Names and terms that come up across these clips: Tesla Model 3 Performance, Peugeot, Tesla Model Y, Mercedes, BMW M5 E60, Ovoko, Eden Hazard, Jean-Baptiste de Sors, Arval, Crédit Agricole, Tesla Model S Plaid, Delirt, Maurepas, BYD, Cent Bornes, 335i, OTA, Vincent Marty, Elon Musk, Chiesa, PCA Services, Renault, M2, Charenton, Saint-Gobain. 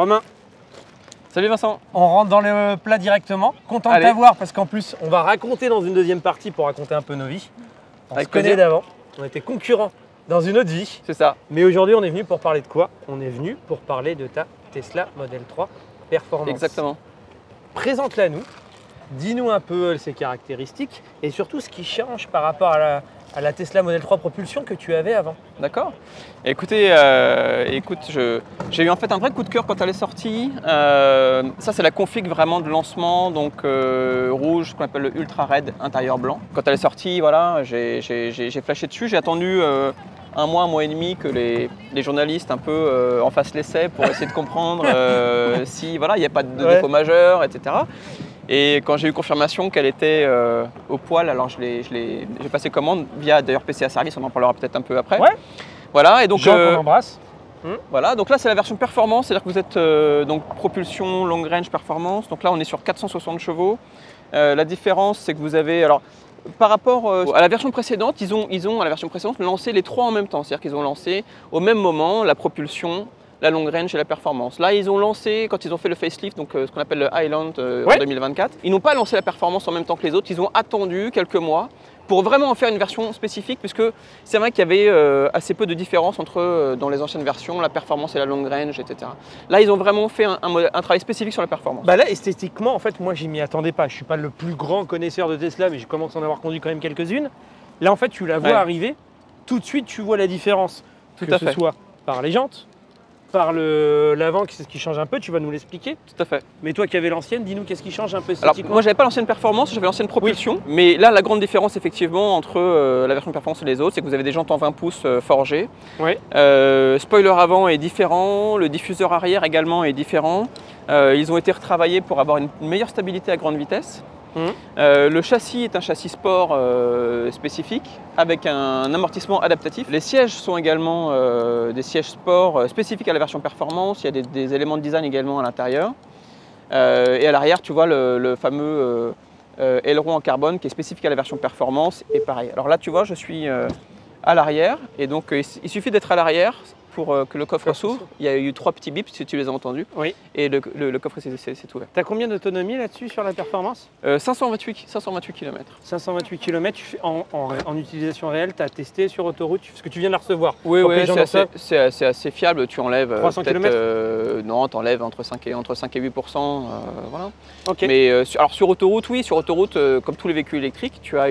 Romain. Salut Vincent. On rentre dans le plat directement. Content de t'avoir parce qu'en plus, on va raconter dans une deuxième partie pour raconter un peu nos vies. On se connaît d'avant, on était concurrents dans une autre vie. C'est ça. Mais aujourd'hui, on est venu pour parler de quoi? On est venu pour parler de ta Tesla Model 3 Performance. Exactement. Présente-la nous, dis-nous un peu ses caractéristiques et surtout ce qui change par rapport à la Tesla Model 3 Propulsion que tu avais avant. D'accord. Écoutez, j'ai eu en fait un vrai coup de cœur quand elle est sortie. Ça, c'est la config vraiment de lancement, donc rouge, ce qu'on appelle le ultra red, intérieur blanc. Quand elle est sortie, voilà, j'ai flashé dessus, j'ai attendu un mois et demi que les journalistes un peu en fassent l'essai pour essayer de comprendre si voilà, il n'y a pas de défaut majeur, etc. Et quand j'ai eu confirmation qu'elle était au poil, alors j'ai passé commande via d'ailleurs PCA Services, on en parlera peut-être un peu après. Ouais. Voilà, et donc Jean qu'on embrasse. Voilà, donc là c'est la version performance, c'est-à-dire que vous êtes donc propulsion, long range, performance. Donc là on est sur 460 chevaux. La différence c'est que vous avez, alors par rapport à la version précédente, ils ont à la version précédente lancé les trois en même temps, c'est-à-dire qu'ils ont lancé au même moment la propulsion, la long range et la performance. Là, ils ont lancé, quand ils ont fait le facelift, donc ce qu'on appelle le Highland en 2024, ils n'ont pas lancé la performance en même temps que les autres, ils ont attendu quelques mois pour vraiment en faire une version spécifique, puisque c'est vrai qu'il y avait assez peu de différence entre, dans les anciennes versions, la performance et la long range, etc. Là, ils ont vraiment fait un travail spécifique sur la performance. Bah là, esthétiquement, en fait, moi, je m'y attendais pas. Je suis pas le plus grand connaisseur de Tesla, mais je commence à en avoir conduit quand même quelques-unes. Là, en fait, tu la vois arriver, tout de suite, tu vois la différence, que ce soit par les jantes, par l'avant, c'est ce qui change un peu, tu vas nous l'expliquer. Tout à fait. Mais toi qui avais l'ancienne, dis-nous qu'est-ce qui change un peu esthétiquement. Alors, moi, j'avais pas l'ancienne performance, j'avais l'ancienne propulsion. Oui. Mais là, la grande différence, effectivement, entre la version performance et les autres, c'est que vous avez des jantes en 20 pouces forgées. Oui. Spoiler avant est différent, le diffuseur arrière également est différent. Ils ont été retravaillés pour avoir une meilleure stabilité à grande vitesse. Le châssis est un châssis sport spécifique avec un amortissement adaptatif. Les sièges sont également des sièges sport spécifiques à la version performance. Il y a des éléments de design également à l'intérieur. Et à l'arrière, tu vois le fameux aileron en carbone qui est spécifique à la version performance. Et pareil. Alors là, tu vois, je suis à l'arrière. Et donc, il suffit d'être à l'arrière pour que le coffre s'ouvre. Il y a eu trois petits bips, si tu les as entendus. Oui. Et le coffre s'est ouvert. Tu as combien d'autonomie là-dessus sur la performance? 528 km. 528 km, tu fais en utilisation réelle, tu as testé sur autoroute, parce que tu viens de la recevoir. Oui, oui, c'est assez fiable. Tu enlèves 300 km non, tu enlèves entre 5 et 8%. Voilà. Okay. Mais alors sur autoroute, oui, sur autoroute, comme tous les véhicules électriques, tu as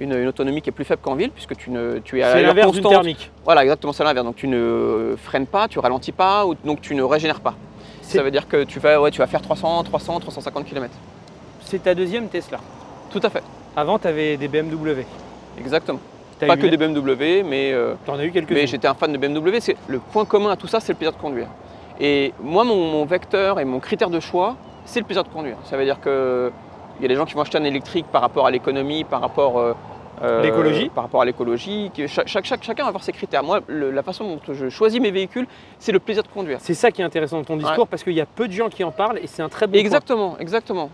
une autonomie qui est plus faible qu'en ville puisque tu es à l'heure constante. C'est l'inverse d'une thermique. Voilà, exactement, c'est l'inverse. Donc tu ne freines pas, tu ralentis pas, donc tu ne régénères pas. Ça veut dire que tu vas faire 350 km. C'est ta deuxième Tesla. Tout à fait. Avant, tu avais des BMW. Exactement. Pas que des BMW, mais t'en as eu quelques-unes. Mais j'étais un fan de BMW. Le point commun à tout ça, c'est le plaisir de conduire. Et moi, mon vecteur et mon critère de choix, c'est le plaisir de conduire. Ça veut dire que il y a des gens qui vont acheter un électrique par rapport à l'économie, par rapport à l'écologie. Chacun va avoir ses critères. Moi, la façon dont je choisis mes véhicules, c'est le plaisir de conduire. C'est ça qui est intéressant dans ton discours, parce qu'il y a peu de gens qui en parlent et c'est un très bon point. Exactement.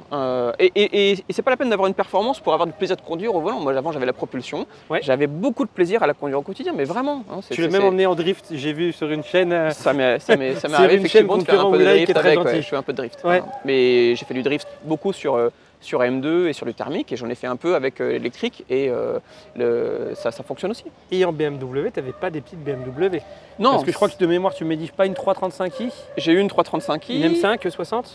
Et c'est pas la peine d'avoir une performance pour avoir du plaisir de conduire au volant. Moi, avant, j'avais la propulsion. Ouais. J'avais beaucoup de plaisir à la conduire au quotidien, mais vraiment. Hein, tu l'as même emmené en drift. J'ai vu sur une chaîne. Ça m'est arrivé effectivement de faire un peu de drift avec. Je fais un peu de drift. Ouais. Mais j'ai fait du drift beaucoup sur M2 et sur le thermique, et j'en ai fait un peu avec l'électrique, et ça fonctionne aussi. Et en BMW, tu n'avais pas des petites BMW? Non. Parce que je crois que de mémoire, tu ne m'édiges pas une 335i? J'ai eu une 335i. Une M5 E60?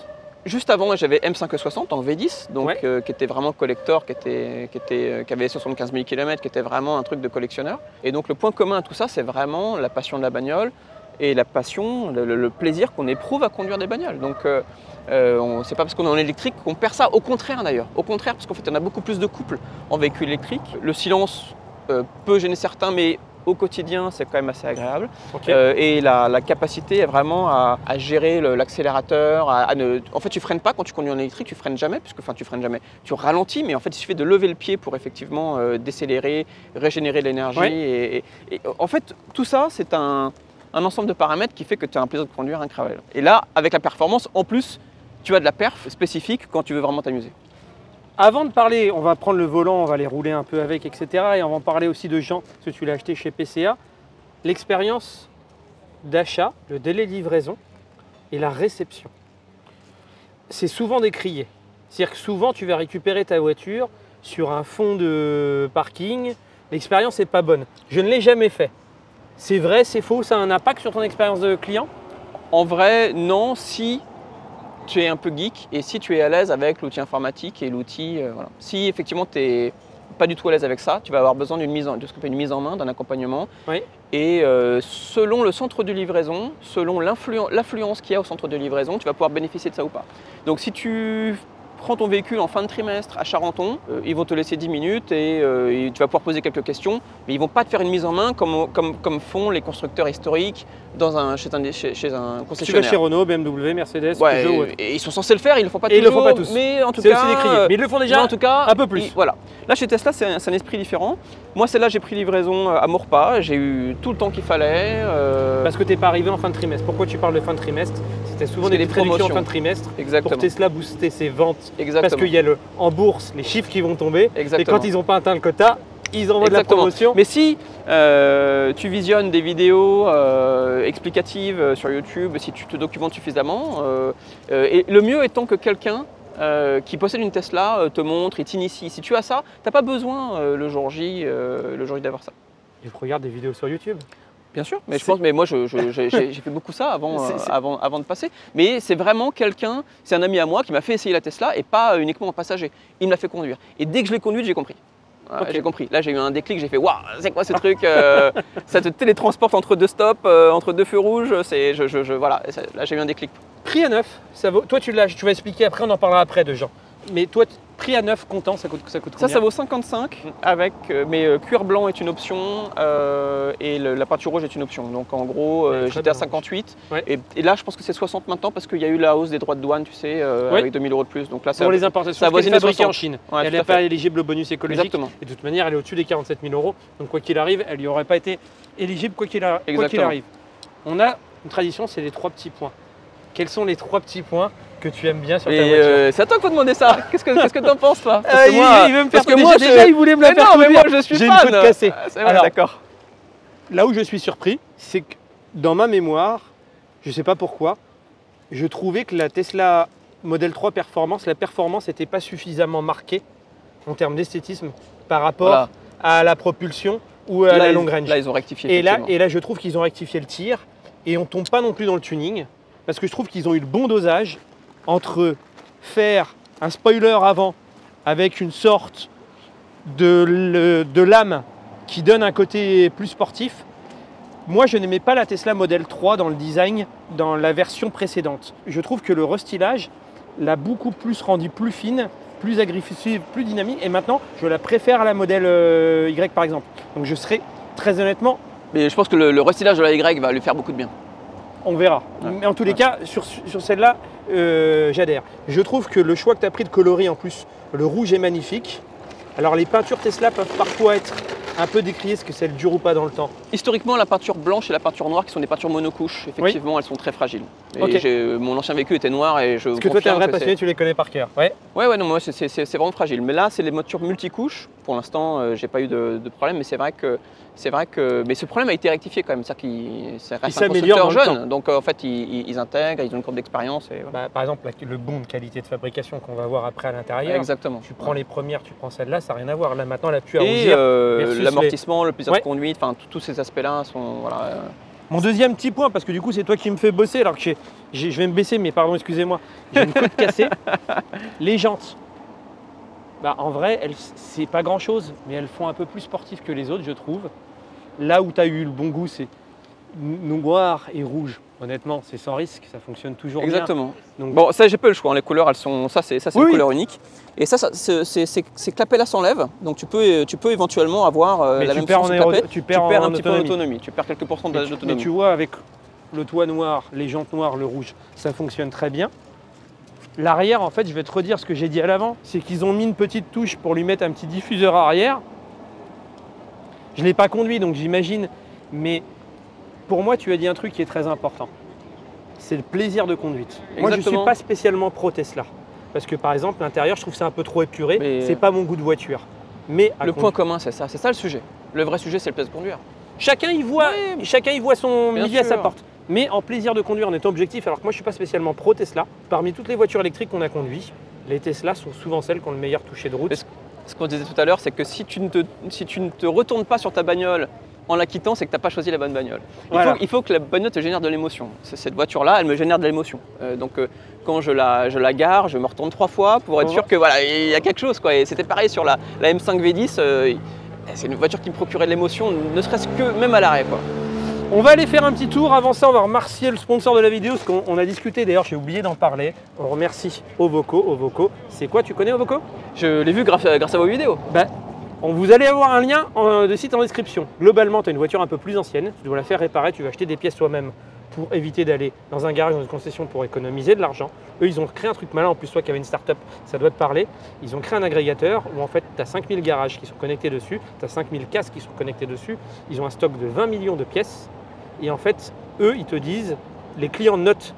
Juste avant, j'avais M5 E60 en V10, donc qui était vraiment collector, qui avait 75 000 km, qui était vraiment un truc de collectionneur. Et donc le point commun à tout ça, c'est vraiment la passion de la bagnole, et la passion, le plaisir qu'on éprouve à conduire des bagnoles. Donc, c'est pas parce qu'on est en électrique qu'on perd ça. Au contraire d'ailleurs, au contraire, parce qu'en fait, on a beaucoup plus de couples en véhicule électrique. Le silence peut gêner certains, mais au quotidien, c'est quand même assez agréable. Okay. Et la capacité est vraiment à gérer l'accélérateur. En fait, tu freines pas quand tu conduis en électrique, tu freines jamais, puisque, enfin, tu freines jamais. Tu ralentis, mais en fait, il suffit de lever le pied pour effectivement décélérer, régénérer l'énergie. Ouais. Et en fait, tout ça, c'est un ensemble de paramètres qui fait que tu as un plaisir de conduire incroyable. Et là, avec la performance, en plus, tu as de la perf spécifique quand tu veux vraiment t'amuser. Avant de parler, on va prendre le volant, on va les rouler un peu avec, etc. Et on va en parler aussi de Jean, parce que tu l'as acheté chez PCA. L'expérience d'achat, le délai de livraison, et la réception. C'est souvent décrié. C'est-à-dire que souvent, tu vas récupérer ta voiture sur un fond de parking. L'expérience n'est pas bonne. Je ne l'ai jamais fait. C'est vrai, c'est faux, ça a un impact sur ton expérience de client? En vrai, non, si tu es un peu geek et si tu es à l'aise avec l'outil informatique et l'outil… voilà. Si effectivement tu n'es pas du tout à l'aise avec ça, tu vas avoir besoin d'une mise en main, d'un accompagnement. Oui. Et selon le centre de livraison, selon l'affluence qu'il y a au centre de livraison, tu vas pouvoir bénéficier de ça ou pas. Donc si tu prends ton véhicule en fin de trimestre à Charenton, ils vont te laisser 10 minutes et tu vas pouvoir poser quelques questions, mais ils ne vont pas te faire une mise en main comme font les constructeurs historiques dans chez un concessionnaire. Tu vas chez Renault, BMW, Mercedes, ouais, Peugeot. Ouais. Et ils sont censés le faire, ils ne le font pas toujours. Ils le font pas tous. Mais en tout cas, aussi décrié. Mais ils le font déjà. En tout cas, un peu plus. Voilà. Là, chez Tesla, c'est un esprit différent. Moi, celle-là, j'ai pris livraison à Maurepas. J'ai eu tout le temps qu'il fallait. Parce que tu n'es pas arrivé en fin de trimestre. Pourquoi tu parles de fin de trimestre? C'était souvent des promotions en fin de trimestre. Exactement. Pour Tesla booster ses ventes. Exactement. Parce qu'il y a en bourse les chiffres qui vont tomber. Exactement. Et quand ils n'ont pas atteint le quota, ils envoient de la promotion. Mais si tu visionnes des vidéos explicatives sur YouTube, si tu te documentes suffisamment, et le mieux étant que quelqu'un qui possède une Tesla te montre et t'initie. Si tu as ça, tu n'as pas besoin le jour J d'avoir ça. Et je regarde des vidéos sur YouTube. Bien sûr, mais moi j'ai fait beaucoup ça avant de passer. Mais c'est vraiment quelqu'un, c'est un ami à moi qui m'a fait essayer la Tesla et pas uniquement en passager. Il me l'a fait conduire. Et dès que je l'ai conduite, j'ai compris. Okay. J'ai compris. Là, j'ai eu un déclic, j'ai fait waouh, c'est quoi ce truc? Ça te télétransporte entre deux stops, entre deux feux rouges. Voilà. Là, j'ai eu un déclic. Prix à neuf, ça vaut. Toi, tu vas expliquer après, on en parlera après de Jean. Mais toi, prix à neuf, comptant, ça coûte combien? Ça vaut 55 avec. Mais cuir blanc est une option et la peinture rouge est une option. Donc en gros, j'étais à 58. Ouais. Et là, je pense que c'est 60 maintenant parce qu'il y a eu la hausse des droits de douane, tu sais, oui, avec 2000 euros de plus. Donc là, pour les importations, c'est fabriqué en Chine. Ouais, elle n'est pas éligible au bonus écologique. Exactement. Et de toute manière, elle est au-dessus des 47 000 euros. Donc quoi qu'il arrive, elle n'y aurait pas été éligible quoi qu'il arrive. On a une tradition, c'est les trois petits points. Quels sont les trois petits points que tu aimes bien sur ta voiture? C'est à toi qu'on demandait ça. Qu'est-ce que t'en penses, toi? Il veut me faire parce que moi, déjà, il voulait me la faire. Non, mais moi, je suis fan. J'ai une peau cassée. Alors, d'accord. Là où je suis surpris, c'est que dans ma mémoire, je ne sais pas pourquoi, je trouvais que la Tesla Model 3 Performance, la performance n'était pas suffisamment marquée en termes d'esthétisme par rapport à la propulsion ou à la long range. Là, ils ont rectifié. Et là, je trouve qu'ils ont rectifié le tir et on ne tombe pas non plus dans le tuning. Parce que je trouve qu'ils ont eu le bon dosage entre faire un spoiler avant avec une sorte de lame qui donne un côté plus sportif. Moi, je n'aimais pas la Tesla Model 3 dans le design, dans la version précédente. Je trouve que le restylage l'a beaucoup plus rendue plus fine, plus agressive, plus dynamique. Et maintenant, je la préfère à la Model Y, par exemple. Donc, je serais très honnêtement… Mais je pense que le restylage de la Y va lui faire beaucoup de bien. On verra. Ouais. Mais en tous les cas, sur celle-là, j'adhère. Je trouve que le choix que tu as pris de coloris, en plus, le rouge est magnifique. Alors, les peintures Tesla peuvent parfois être un peu décriées, ce que celle dure ou pas dans le temps. Historiquement, la peinture blanche et la peinture noire, qui sont des peintures monocouches, effectivement, elles sont très fragiles. Et mon ancien véhicule était noir et je. Parce que toi, tu es un vrai passionné, tu les connais par cœur. Non, moi, c'est vraiment fragile. Mais là, c'est les peintures multicouches. Pour l'instant, j'ai pas eu de problème, mais c'est vrai que. Mais ce problème a été rectifié quand même, c'est-à-dire qu'ils restent un constructeur jeune, donc en fait ils intègrent, ils ont une courbe d'expérience. Voilà. Bah, par exemple, le bond de qualité de fabrication qu'on va voir après à l'intérieur, tu prends les premières, tu prends celle-là, ça n'a rien à voir. Là maintenant, la pluie à rougir. L'amortissement, le plaisir de conduite, enfin tous ces aspects-là sont… Voilà, Mon deuxième petit point, parce que du coup c'est toi qui me fais bosser alors que je vais me baisser, mais pardon, excusez-moi, j'ai une côte cassée, les jantes. Bah, en vrai, c'est pas grand-chose, mais elles font un peu plus sportif que les autres, je trouve. Là où tu as eu le bon goût, c'est noir et rouge. Honnêtement, c'est sans risque, ça fonctionne toujours bien. Exactement. Bon, ça, j'ai pas le choix. Les couleurs, elles sont… Ça, c'est une couleur unique. Et ça, ces clapets-là s'enlèvent. Donc, tu peux éventuellement avoir la même chose. Tu perds un petit peu d'autonomie. Tu perds quelques pourcents d'autonomie. Mais tu vois, avec le toit noir, les jantes noires, le rouge, ça fonctionne très bien. L'arrière, en fait, je vais te redire ce que j'ai dit à l'avant, c'est qu'ils ont mis une petite touche pour lui mettre un petit diffuseur arrière. Je ne l'ai pas conduit, donc j'imagine. Mais pour moi, tu as dit un truc qui est très important. C'est le plaisir de conduite. Exactement. Moi, je ne suis pas spécialement pro-Tesla. Parce que, par exemple, l'intérieur, je trouve ça un peu trop épuré. Ce n'est pas mon goût de voiture. Mais le point commun, c'est ça. C'est ça le sujet. Le vrai sujet, c'est le plaisir de conduire. Chacun y voit son milieu à sa porte. mais en plaisir de conduire, en étant objectif, alors que moi je ne suis pas spécialement pro Tesla. Parmi toutes les voitures électriques qu'on a conduites, les Tesla sont souvent celles qui ont le meilleur toucher de route. Ce qu'on disait tout à l'heure, c'est que si tu ne te retournes pas sur ta bagnole en la quittant, c'est que tu n'as pas choisi la bonne bagnole. Il faut que la bagnole te génère de l'émotion. Cette voiture-là, elle me génère de l'émotion. Donc quand je la gare, je me retourne 3 fois pour être sûr que voilà, il y a quelque chose, quoi. Et c'était pareil sur la M5 V10, c'est une voiture qui me procurait de l'émotion, ne serait-ce que même à l'arrêt, quoi. On va aller faire un petit tour. Avant ça, on va remercier le sponsor de la vidéo, parce qu'on a discuté, d'ailleurs j'ai oublié d'en parler. On remercie Ovoko. Ovoko, c'est quoi? Tu connais Ovoko? Je l'ai vu grâce à vos vidéos. Bah, vous allez avoir un lien de site en description. Globalement, tu as une voiture un peu plus ancienne, tu dois la faire réparer, tu vas acheter des pièces toi-même pour éviter d'aller dans un garage, dans une concession, pour économiser de l'argent. Eux, ils ont créé un truc malin, en plus toi qui avais une start-up, ça doit te parler. Ils ont créé un agrégateur où en fait tu as 5000 garages qui sont connectés dessus, tu as 5000 casques qui sont connectés dessus, ils ont un stock de 20 millions de pièces. Et en fait, eux, ils te disent, les clients notent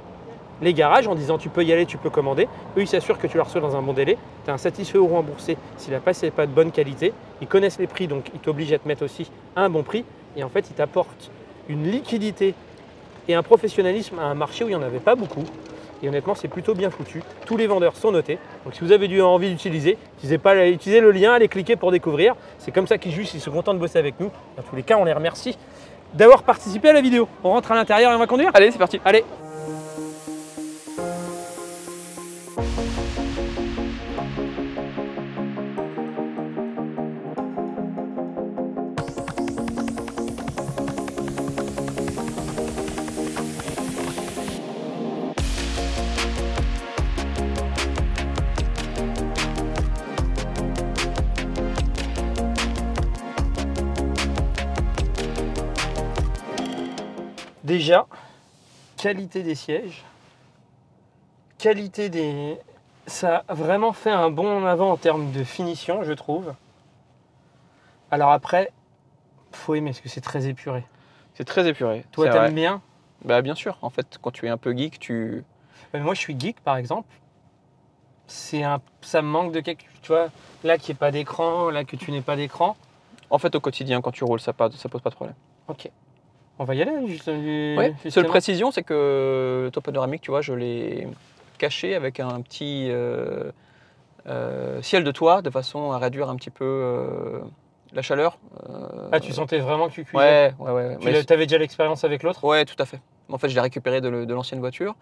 les garages en disant tu peux y aller, tu peux commander. Eux, ils s'assurent que tu la reçois dans un bon délai. Tu as un satisfait ou remboursé si la pièce n'est pas de bonne qualité. Ils connaissent les prix, donc ils t'obligent à te mettre aussi à un bon prix. Et en fait, ils t'apportent une liquidité et un professionnalisme à un marché où il n'y en avait pas beaucoup. Et honnêtement, c'est plutôt bien foutu. Tous les vendeurs sont notés. Donc si vous avez envie d'utiliser, utilisez le lien, allez cliquer pour découvrir. C'est comme ça qu'ils jugent, ils sont contents de bosser avec nous. Dans tous les cas, on les remercie d'avoir participé à la vidéo. On rentre à l'intérieur et on va conduire? Allez, c'est parti. Allez. Déjà, qualité des sièges, qualité des... Ça a vraiment fait un bond en avant en termes de finition, je trouve. Alors après, faut aimer, parce que c'est très épuré. C'est très épuré. Toi, t'aimes bien? Bah bien sûr, en fait, quand tu es un peu geek, tu... Mais moi, je suis geek, par exemple. Ça me manque de quelque chose, tu vois, là qu'il n'y ait pas d'écran, là que tu n'aies pas d'écran. En fait, au quotidien, quand tu roules, ça pose pas de problème. Ok. On va y aller, justement. Ouais. Seule précision, c'est que le toit panoramique, tu vois, je l'ai caché avec un petit ciel de toit de façon à réduire un petit peu la chaleur. Ah, tu sentais vraiment que tu cuisais? Ouais. Tu avais déjà l'expérience avec l'autre? Ouais, tout à fait. En fait, je l'ai récupéré de l'ancienne voiture.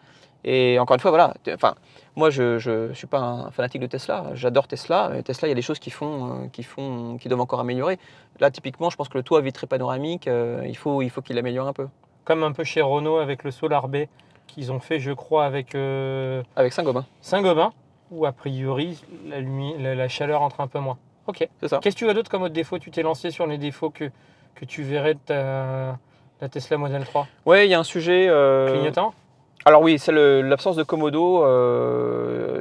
Et encore une fois, voilà. Enfin, moi, je ne suis pas un fanatique de Tesla. J'adore Tesla. Tesla, il y a des choses qui doivent encore améliorer. Là, typiquement, je pense que le toit vitré panoramique, il faut qu'il l'améliore un peu. Comme un peu chez Renault avec le Solar B qu'ils ont fait, je crois, avec Saint-Gobain. Saint-Gobain, où a priori, la chaleur entre un peu moins. Ok. C'est ça. Qu'est-ce que tu as d'autre comme autre défaut? Tu t'es lancé sur les défauts que tu verrais de ta... La Tesla Model 3. Oui, il y a un sujet... Clignotant? Alors oui, c'est l'absence de commodo,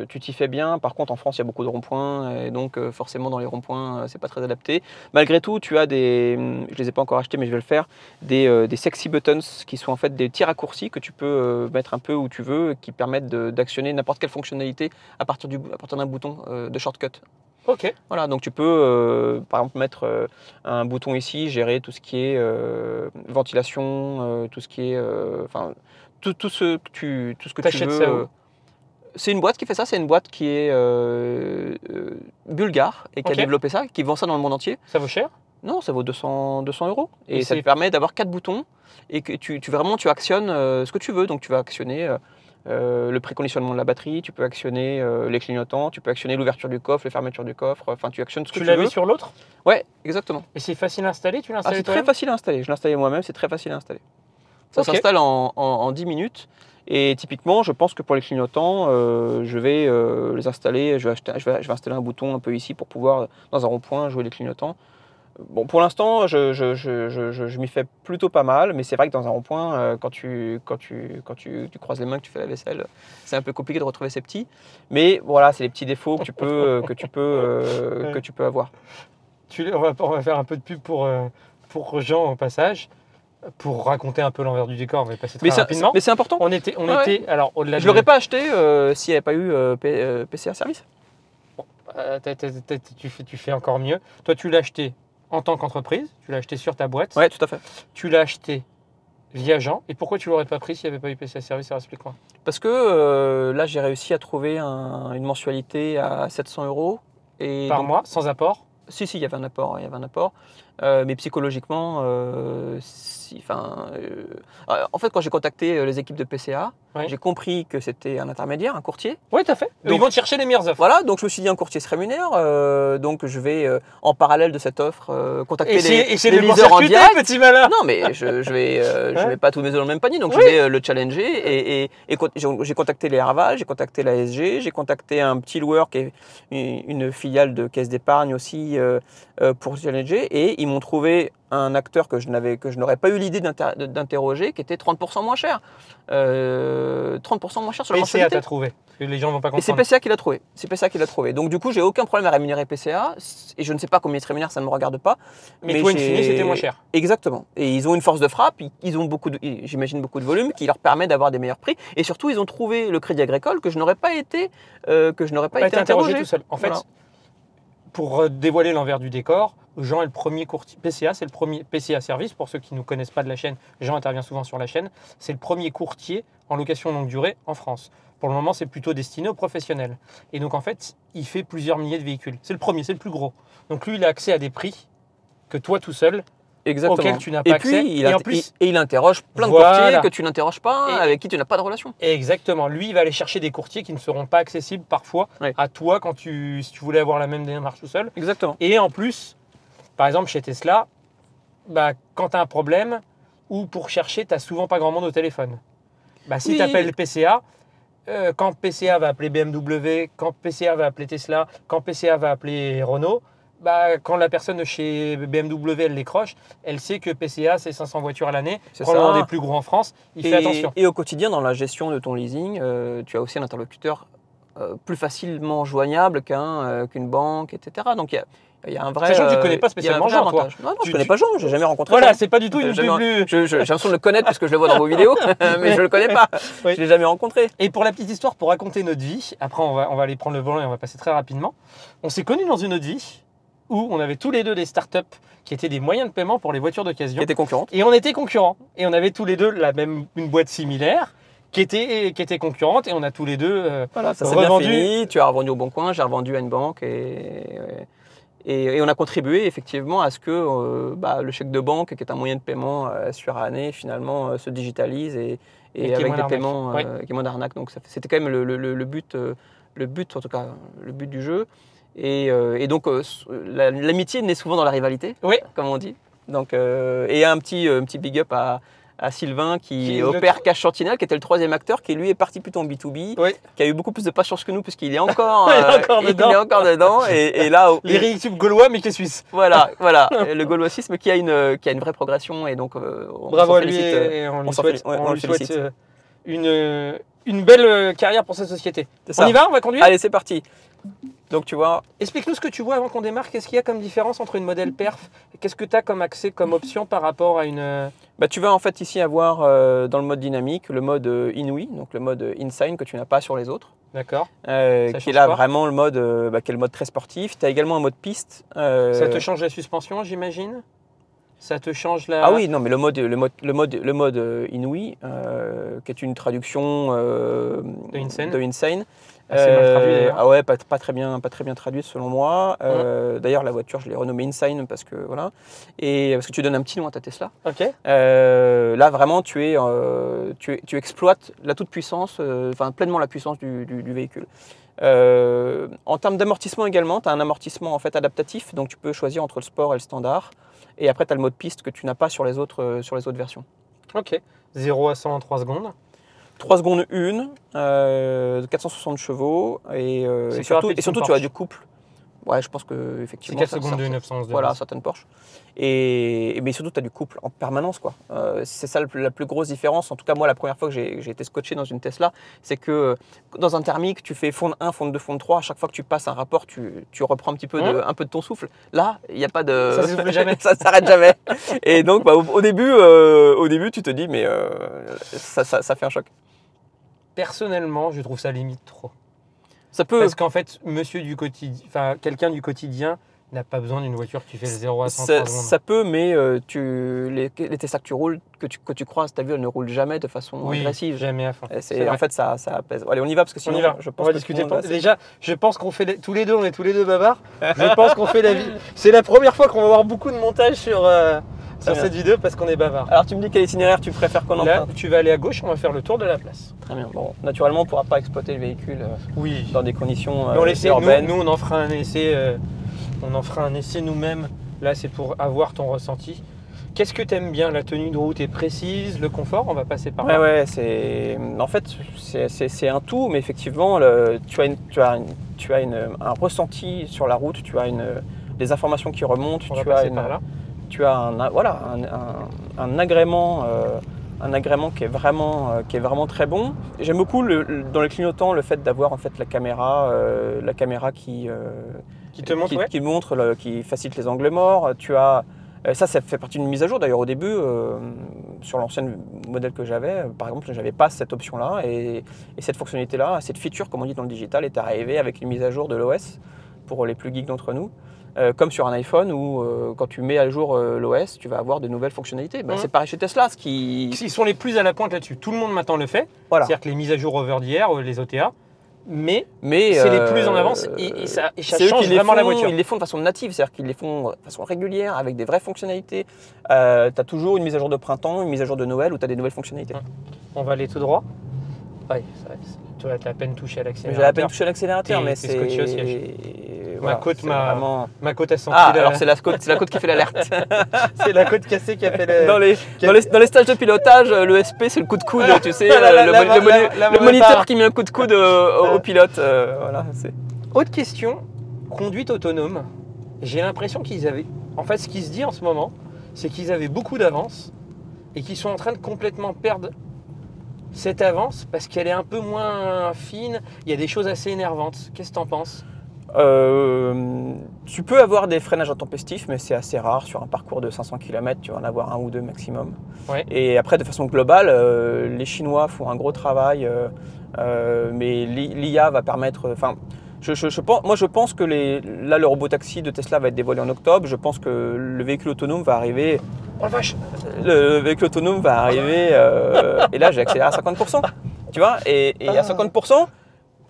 tu t'y fais bien. Par contre, en France, il y a beaucoup de ronds-points, et donc forcément, dans les ronds-points, c'est pas très adapté. Malgré tout, tu as des... Je les ai pas encore achetés, mais je vais le faire. Des sexy buttons, qui sont en fait des petits raccourcis que tu peux mettre un peu où tu veux, qui permettent d'actionner n'importe quelle fonctionnalité à partir d'un bouton de shortcut. Ok. Voilà, donc tu peux, par exemple, mettre un bouton ici, gérer tout ce qui est ventilation, tout ce qui est, enfin, tout ce que tu veux. C'est une boîte qui fait ça, c'est une boîte qui est bulgare et qui a développé ça, qui vend ça dans le monde entier. Ça vaut cher? Non, ça vaut 200 €. Et ça te permet d'avoir 4 boutons et que tu actionnes ce que tu veux. Donc tu vas actionner... le préconditionnement de la batterie, tu peux actionner les clignotants, tu peux actionner l'ouverture du coffre, la fermeture du coffre, enfin tu actionnes ce que tu veux. Tu l'avais sur l'autre? Ouais, exactement. Et c'est facile à installer? Tu l'as installé? Ah, c'est très facile à installer, je l'ai installé moi-même, c'est très facile à installer. Ça s'installe en 10 minutes et typiquement je pense que pour les clignotants, je vais les installer, je vais installer un bouton un peu ici pour pouvoir dans un rond-point jouer les clignotants. Bon, pour l'instant, je m'y fais plutôt pas mal, mais c'est vrai que dans un rond-point, quand tu croises les mains, que tu fais la vaisselle, c'est un peu compliqué de retrouver ces petits. Mais voilà, c'est les petits défauts que tu peux avoir. On va faire un peu de pub pour Jean au passage, pour raconter un peu l'envers du décor, mais passer très rapidement. Mais c'est important. On était, alors, au-delà je ne l'aurais pas acheté s'il n'y avait pas eu PCA Services. Bon, tu fais encore mieux. Toi, tu l'as acheté en tant qu'entreprise, tu l'as acheté sur ta boîte. Oui, tout à fait. Tu l'as acheté via Jean. Et pourquoi tu ne l'aurais pas pris s'il n'y avait pas eu PCA Services? Explique-moi. Parce que là, j'ai réussi à trouver une mensualité à 700 € et par donc, mois, sans apport. Si, si, il y avait un apport, mais psychologiquement, en fait, quand j'ai contacté les équipes de PCA, oui, j'ai compris que c'était un intermédiaire, un courtier. Oui, tout à fait. Donc, ils vont te chercher les meilleures offres. Voilà, donc je me suis dit un courtier se rémunère, donc je vais, en parallèle de cette offre, contacter les leaders en direct. Petit malin. Non, mais je vais pas tous mes œufs dans le même panier, donc oui, je vais le challenger. Et j'ai contacté les Arval, j'ai contacté la SG, j'ai contacté un petit loueur qui est une filiale de caisse d'épargne aussi, pour challenger. Et ils m'ont trouvé un acteur que je n'aurais pas eu l'idée d'interroger, qui était 30% moins cher. 30% moins cher sur la mensualité. PCA t'a trouvé, parce que les gens ne vont pas comprendre. Et c'est PCA qui l'a trouvé. Donc du coup, j'ai aucun problème à rémunérer PCA. Et je ne sais pas combien ils se rémunèrent, ça ne me regarde pas. Mais toi, in fine, c'était moins cher. Exactement. Et ils ont une force de frappe, ils ont beaucoup, j'imagine, beaucoup de volume qui leur permet d'avoir des meilleurs prix. Et surtout, ils ont trouvé le Crédit Agricole que je n'aurais pas été, interrogé tout seul. En fait, voilà, pour dévoiler l'envers du décor, Jean est le premier courtier, PCA, c'est le premier PCA Service, pour ceux qui ne nous connaissent pas de la chaîne, Jean intervient souvent sur la chaîne, c'est le premier courtier en location longue durée en France. Pour le moment, c'est plutôt destiné aux professionnels. Et donc en fait, il fait plusieurs milliers de véhicules. C'est le premier, c'est le plus gros. Donc lui, il a accès à des prix que toi tout seul, exactement, auxquels tu n'as pas accès. Et il interroge plein de courtiers que tu n'interroges pas, avec qui tu n'as pas de relation. Exactement. Lui, il va aller chercher des courtiers qui ne seront pas accessibles parfois à toi quand si tu voulais avoir la même démarche tout seul. Exactement. Et en plus, par exemple, chez Tesla, bah, quand tu as un problème ou pour chercher, tu n'as souvent pas grand monde au téléphone. Bah, si tu appelles PCA, quand PCA va appeler BMW, quand PCA va appeler Tesla, quand PCA va appeler Renault, bah, quand la personne de chez BMW, elle les croche, elle sait que PCA, c'est 500 voitures à l'année, probablement des plus gros en France, fait attention. Et au quotidien, dans la gestion de ton leasing, tu as aussi un interlocuteur plus facilement joignable qu'une banque, etc. Donc, il y a un vrai. Sachant que tu ne connais pas spécialement Jean, toi. Non, je ne connais pas Jean, je n'ai jamais rencontré Jean. Voilà, c'est pas du tout une pub. J'ai l'impression de le connaître parce que je le vois dans vos vidéos, mais je ne le connais pas. Oui. Je ne l'ai jamais rencontré. Et pour la petite histoire, pour raconter notre vie, après on va aller prendre le volant et on va passer très rapidement. On s'est connus dans une autre vie où on avait tous les deux des startups qui étaient des moyens de paiement pour les voitures d'occasion. Qui étaient concurrentes. Et on était concurrents. Et on avait tous les deux une boîte similaire. Qui était concurrente et on a tous les deux ça s'est bien fini. Tu as revendu au Bon Coin, j'ai revendu à une banque et on a contribué effectivement à ce que le chèque de banque, qui est un moyen de paiement sur année, finalement se digitalise et avec des paiements qui est moins d'arnaque. Donc c'était quand même le but en tout cas le but du jeu et donc l'amitié naît souvent dans la rivalité, comme on dit. Donc et un petit big up à Sylvain qui opère Cash Chantinal, qui était le troisième acteur, qui lui est parti plutôt en B2B, qui a eu beaucoup plus de patience que nous puisqu'il est encore dedans. Et là, l'irréductible gaulois mais qui est suisse. Voilà, le gaulois suisse mais qui a une vraie progression et donc bravo à lui et on lui souhaite une belle carrière pour sa société. On y va, on va conduire. Allez, c'est parti. Donc tu vois. Explique-nous ce que tu vois avant qu'on démarre. Qu'est-ce qu'il y a comme différence entre une modèle perf? Qu'est-ce que tu as comme accès, comme option par rapport à une… Tu vas en fait ici avoir dans le mode dynamique le mode inouï, donc le mode insane que tu n'as pas sur les autres. D'accord. Qui est là vraiment le mode, qui est le mode très sportif. Tu as également un mode piste. Ça te change la suspension, j'imagine? Ça te change la… Ah oui, non, mais le mode inouï, qui est une traduction de insane. Assez mal traduit, pas très bien traduit selon moi. D'ailleurs, la voiture, je l'ai renommée Insane parce que voilà, et parce que tu donnes un petit nom à ta Tesla. Là, vraiment, tu exploites la toute puissance, pleinement la puissance du véhicule. En termes d'amortissement également, tu as un amortissement en fait adaptatif, donc tu peux choisir entre le sport et le standard. Et après, tu as le mode piste que tu n'as pas sur les autres versions. Ok. 0 à 100 en 3 secondes. 3 secondes 1, 460 chevaux et surtout tu as du couple. Ouais, je pense que effectivement. 4 secondes 1, 911. Voilà, certaines Porsche. Mais surtout tu as du couple en permanence quoi. C'est ça la plus grosse différence. En tout cas moi la première fois que j'ai été scotché dans une Tesla, c'est que dans un thermique tu fais fonde 1, fonde 2, fonde 3. À chaque fois que tu passes un rapport, tu reprends un peu de ton souffle. Là il n'y a pas de. Ça s'arrête jamais. Et donc au début tu te dis mais ça fait un choc. Personnellement je trouve ça limite trop. Parce qu'en fait, quelqu'un du quotidien n'a pas besoin d'une voiture qui fait le 0 à 100 secondes. Ça peut, mais les Tesla que tu roules, que tu croises, tu as vu, elles ne roulent jamais de façon agressive. Jamais à fond. En fait, ça pèse. Allez, on y va, parce que sinon, on va discuter. Déjà, je pense qu'on fait on est tous les deux bavards. Je pense qu'on fait la vie. C'est la première fois qu'on va avoir beaucoup de montage sur cette vidéo parce qu'on est bavard. Alors tu me dis quel itinéraire tu préfères qu'on emprunte? Tu vas aller à gauche, on va faire le tour de la place. Très bien. Bon, naturellement, on ne pourra pas exploiter le véhicule dans des conditions urbaines. Nous, on en fera un essai. On en fera un essai nous-mêmes. Là, c'est pour avoir ton ressenti. Qu'est-ce que tu aimes bien? La tenue de route est précise, le confort, on va passer par là. Ouais, c'est en fait c'est un tout, mais effectivement, tu as un ressenti sur la route, tu as des informations qui remontent, tu as un agrément qui est vraiment très bon. J'aime beaucoup dans les clignotants le fait d'avoir en fait la caméra qui facilite les angles morts. Tu as ça fait partie d'une mise à jour d'ailleurs. Au début sur l'ancien modèle que j'avais, par exemple, je n'avais pas cette option là et cette fonctionnalité là, cette feature comme on dit dans le digital, est arrivée avec une mise à jour de l'OS pour les plus geeks d'entre nous. Comme sur un iPhone où quand tu mets à jour l'OS, tu vas avoir de nouvelles fonctionnalités. Ben, c'est pareil chez Tesla. Ils sont les plus à la pointe là-dessus. Tout le monde maintenant le fait. Voilà. C'est-à-dire que les mises à jour over d'hier, les OTA, mais c'est les plus en avance et ça change vraiment la voiture. Ils les font de façon native, c'est-à-dire qu'ils les font de façon régulière avec des vraies fonctionnalités. Tu as toujours une mise à jour de printemps, une mise à jour de Noël où tu as des nouvelles fonctionnalités. On va aller tout droit. Ouais, tu as à peine touché à l'accélérateur. J'ai à peine touché à l'accélérateur, mais c'est scotché au siège. Voilà, ma côte a senti. Alors c'est la côte qui fait l'alerte. C'est la côte cassée qui a fait l'alerte. Dans les stages de pilotage, le SP c'est le coup de coude, tu sais, le moniteur qui met un coup de coude au pilote. Voilà, autre question, conduite autonome. J'ai l'impression qu'ils avaient, en fait ce qui se dit en ce moment, c'est qu'ils avaient beaucoup d'avance et qu'ils sont en train de complètement perdre cette avance parce qu'elle est un peu moins fine. Il y a des choses assez énervantes. Qu'est-ce que tu en penses ? Tu peux avoir des freinages intempestifs, mais c'est assez rare. Sur un parcours de 500 km, tu vas en avoir un ou deux maximum. Ouais. Et après, de façon globale, les Chinois font un gros travail, mais l'IA va permettre… Enfin, je pense que le robotaxi de Tesla va être dévoilé en octobre. Je pense que le véhicule autonome va arriver… Oh la vache ! Le véhicule autonome va arriver… et là, j'ai accéléré à 50%, tu vois, et à 50%,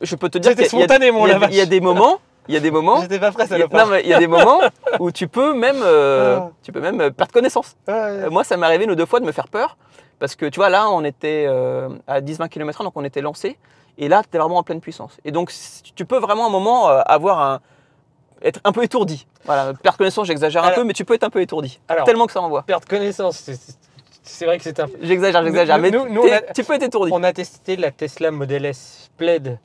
je peux te dire qu'il y a des moments… Il y a des moments. J'étais pas prêt, salopard. Non, mais il y a des moments où tu peux même perdre connaissance. Moi, ça m'est arrivé une ou deux fois de me faire peur parce que tu vois, là, on était à 10-20 km/h, donc on était lancé. Et là, tu es vraiment en pleine puissance. Et donc, tu peux vraiment à un moment être un peu étourdi. Voilà, perdre connaissance, j'exagère un peu, mais tu peux être un peu étourdi. Alors, tellement que ça envoie. Perdre connaissance, c'est vrai que c'est un peu. J'exagère. Mais tu peux être étourdi. On a testé la Tesla Model S Plaid,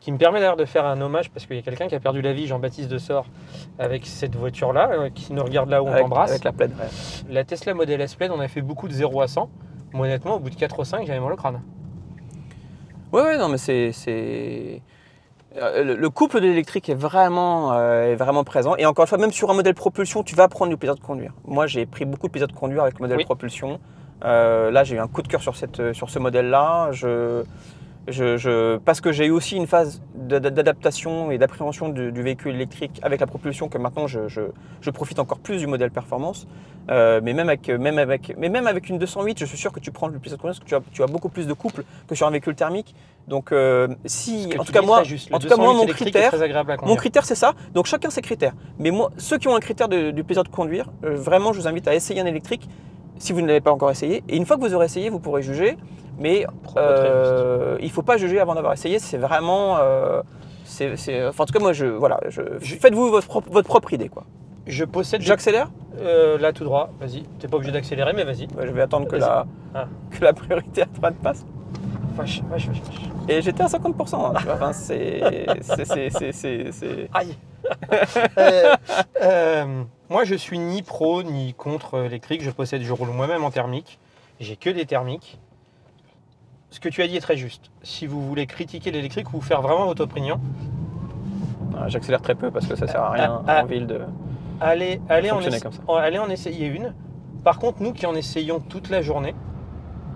qui me permet d'ailleurs de faire un hommage parce qu'il y a quelqu'un qui a perdu la vie, Jean-Baptiste de Sors, avec cette voiture-là, qui nous regarde là où on l'embrasse. Avec la Plaid. Ouais. La Tesla Model S Plaid, on a fait beaucoup de 0 à 100. Moi, honnêtement, au bout de 4 ou 5, j'avais mal au crâne. Ouais, non, mais c'est… Le couple de l'électrique est vraiment présent. Et encore une fois, même sur un modèle propulsion, tu vas prendre du plaisir de conduire. Moi, j'ai pris beaucoup de plaisir de conduire avec le modèle propulsion. Là, j'ai eu un coup de cœur sur ce modèle-là. Parce que j'ai eu aussi une phase d'adaptation et d'appréhension du véhicule électrique avec la propulsion que maintenant je profite encore plus du modèle performance. Mais même avec une 208, je suis sûr que tu prends le plus de connaissance, que tu as beaucoup plus de couple que sur un véhicule thermique. Donc en tout cas, moi, mon critère c'est ça. Donc chacun ses critères. Mais moi, ceux qui ont un critère du plaisir de conduire, vraiment, je vous invite à essayer un électrique si vous ne l'avez pas encore essayé. Et une fois que vous aurez essayé, vous pourrez juger. Mais il ne faut pas juger avant d'avoir essayé. C'est vraiment… en tout cas, moi, faites-vous votre propre idée, quoi. Je possède… J'accélère là, tout droit. Vas-y. Tu n'es pas obligé d'accélérer, mais vas-y. Bah, je vais attendre que la priorité à droite passe. Vache. Et j'étais à 50%. Hein, tu vois, enfin, c'est… Aïe. Moi, je suis ni pro ni contre électrique. Je roule moi-même en thermique. J'ai que des thermiques. Ce que tu as dit est très juste. Si vous voulez critiquer l'électrique ou faire vraiment votre opinion… J'accélère très peu parce que ça ne sert à rien en ville de fonctionner comme ça. Allez en essayer une. Par contre, nous qui en essayons toute la journée,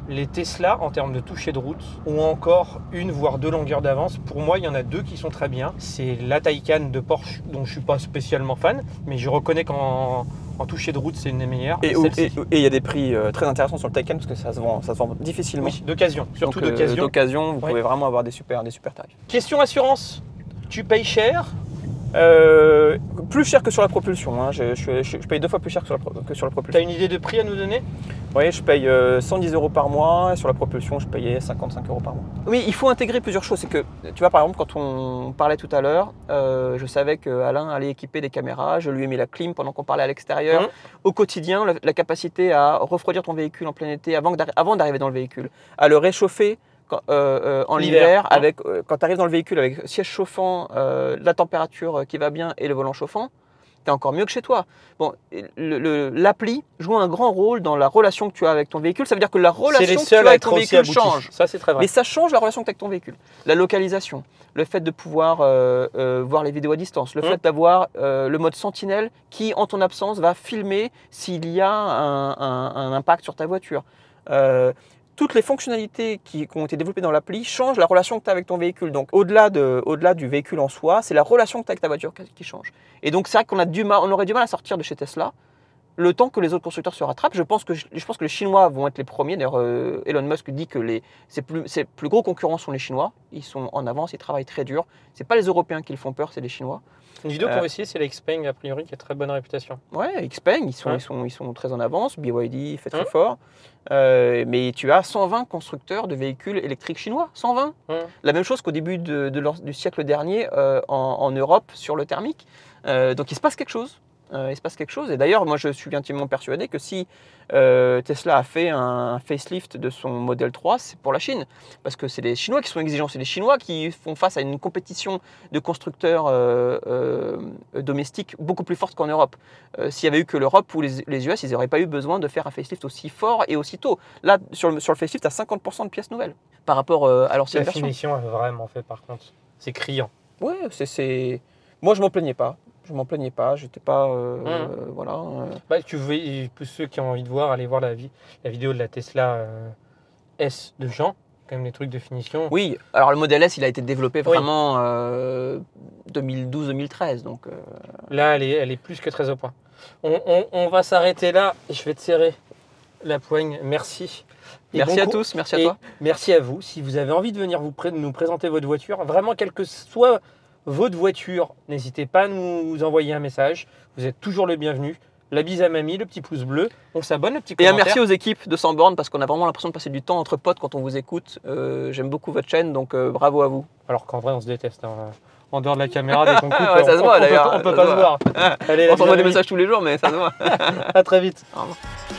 les Tesla, en termes de toucher de route, ont encore une voire deux longueurs d'avance. Pour moi, il y en a deux qui sont très bien. C'est la Taycan de Porsche, dont je ne suis pas spécialement fan, mais je reconnais qu'en toucher de route, c'est une des meilleures. Et il y a des prix très intéressants sur le Taycan, parce que ça se vend difficilement. Oui, d'occasion, surtout d'occasion. D'occasion, vous pouvez vraiment avoir des super tarifs. Question assurance, tu payes cher? Plus cher que sur la propulsion, hein. Je paye deux fois plus cher que sur la, propulsion. Tu as une idée de prix à nous donner? Oui, je paye 110 € par mois, et sur la propulsion, je payais 55 € par mois. Oui, il faut intégrer plusieurs choses. C'est que, tu vois, par exemple, quand on parlait tout à l'heure, je savais qu'Alain allait équiper des caméras, je lui ai mis la clim pendant qu'on parlait à l'extérieur. Au quotidien, la capacité à refroidir ton véhicule en plein été avant d'arriver dans le véhicule, à le réchauffer en hiver, avec, quand tu arrives dans le véhicule avec le siège chauffant, la température qui va bien et le volant chauffant, tu es encore mieux que chez toi. Bon, l'appli joue un grand rôle dans la relation que tu as avec ton véhicule. Ça veut dire que la relation que tu as avec ton véhicule change. Ça, c'est très vrai. Mais ça change la relation que tu as avec ton véhicule. La localisation, le fait de pouvoir voir les vidéos à distance, le fait d'avoir le mode sentinelle qui, en ton absence, va filmer s'il y a un impact sur ta voiture. Toutes les fonctionnalités qui ont été développées dans l'appli changent la relation que tu as avec ton véhicule. Donc, au-delà du véhicule en soi, c'est la relation que tu as avec ta voiture qui change. Et donc, c'est vrai qu'on aurait du mal à sortir de chez Tesla le temps que les autres constructeurs se rattrapent. Je pense que les Chinois vont être les premiers. D'ailleurs, Elon Musk dit que ses plus gros concurrents sont les Chinois. Ils sont en avance, ils travaillent très dur. Ce n'est pas les Européens qui le font peur, c'est les Chinois. Une vidéo pour essayer, c'est la XPeng, a priori, qui a très bonne réputation. Ouais, XPeng, ils sont très en avance. BYD fait très fort. Mais tu as 120 constructeurs de véhicules électriques chinois. 120. La même chose qu'au début du siècle dernier en Europe sur le thermique. Donc, il se passe quelque chose. Et d'ailleurs, moi, je suis intimement persuadé que si Tesla a fait un facelift de son Model 3, c'est pour la Chine. Parce que c'est les Chinois qui sont exigeants, c'est les Chinois qui font face à une compétition de constructeurs domestiques beaucoup plus forte qu'en Europe. S'il n'y avait eu que l'Europe ou les US, ils n'auraient pas eu besoin de faire un facelift aussi fort et aussi tôt. Là, sur le facelift, tu as 50% de pièces nouvelles par rapport à l'ancienne version. La finition a vraiment fait, par contre. C'est criant. Oui, c'est... Moi, je ne m'en plaignais pas. Je m'en plaignais pas, j'étais pas voilà. Bah, ceux qui ont envie de voir, allez voir la vidéo de la Tesla S de Jean, quand même les trucs de finition. Oui, alors le modèle S, il a été développé vraiment 2012-2013, donc. Là, elle est plus que très au point. On va s'arrêter là. Je vais te serrer la poigne. Merci. Et merci à tous, merci à toi. Merci à vous. Si vous avez envie de venir nous présenter votre voiture, vraiment quelle que soit votre voiture, n'hésitez pas à nous envoyer un message. Vous êtes toujours le bienvenu. La bise à mamie, le petit pouce bleu, on s'abonne, le petit commentaire. Et un merci aux équipes de Cent Bornes parce qu'on a vraiment l'impression de passer du temps entre potes quand on vous écoute. J'aime beaucoup votre chaîne, donc bravo à vous. Alors qu'en vrai, on se déteste. Hein. En dehors de la caméra, dès qu'on coupe, ouais, ça se voit, on peut pas se voir. Allez, on s'envoie des messages tous les jours, mais ça se voit. À très vite. Au revoir.